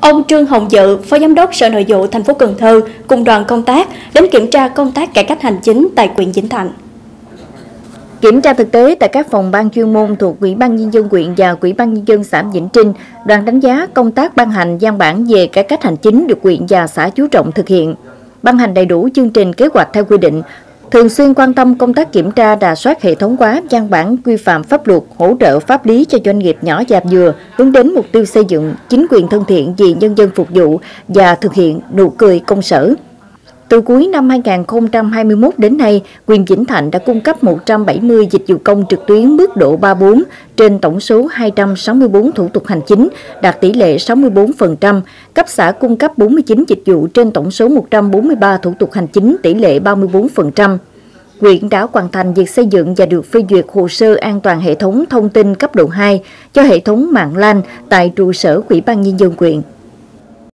Ông Trương Hồng Dự, Phó Giám đốc Sở Nội vụ thành phố Cần Thơ cùng đoàn công tác đến kiểm tra công tác cải cách hành chính tại huyện Vĩnh Thạnh. Kiểm tra thực tế tại các phòng ban chuyên môn thuộc Ủy ban Nhân dân huyện và Ủy ban Nhân dân xã Vĩnh Trinh, đoàn đánh giá công tác ban hành văn bản về cải cách hành chính được huyện và xã chú trọng thực hiện, ban hành đầy đủ chương trình kế hoạch theo quy định, thường xuyên quan tâm công tác kiểm tra rà soát hệ thống hóa văn bản quy phạm pháp luật, hỗ trợ pháp lý cho doanh nghiệp nhỏ và vừa, hướng đến mục tiêu xây dựng chính quyền thân thiện vì nhân dân phục vụ và thực hiện nụ cười công sở. Từ cuối năm 2021 đến nay, huyện Vĩnh Thạnh đã cung cấp 170 dịch vụ công trực tuyến mức độ 3-4 trên tổng số 264 thủ tục hành chính, đạt tỷ lệ 64%. Cấp xã cung cấp 49 dịch vụ trên tổng số 143 thủ tục hành chính, tỷ lệ 34%. Huyện đã hoàn thành việc xây dựng và được phê duyệt hồ sơ an toàn hệ thống thông tin cấp độ 2 cho hệ thống mạng LAN tại trụ sở Ủy ban Nhân dân huyện.